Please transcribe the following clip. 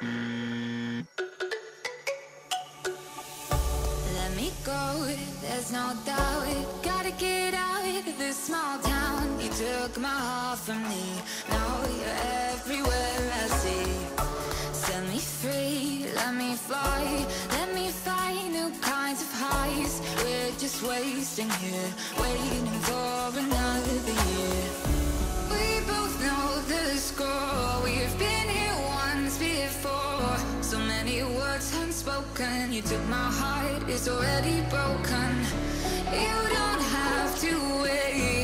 Let me go, there's no doubt. Gotta get out of this small town. You took my heart from me, now you're everywhere I see. Set me free, let me fly, let me find new kinds of highs. We're just wasting here, waiting for another year. We both know the score, we've been here once before. So many words unspoken, you took my heart, it's already broken. You don't have to wait.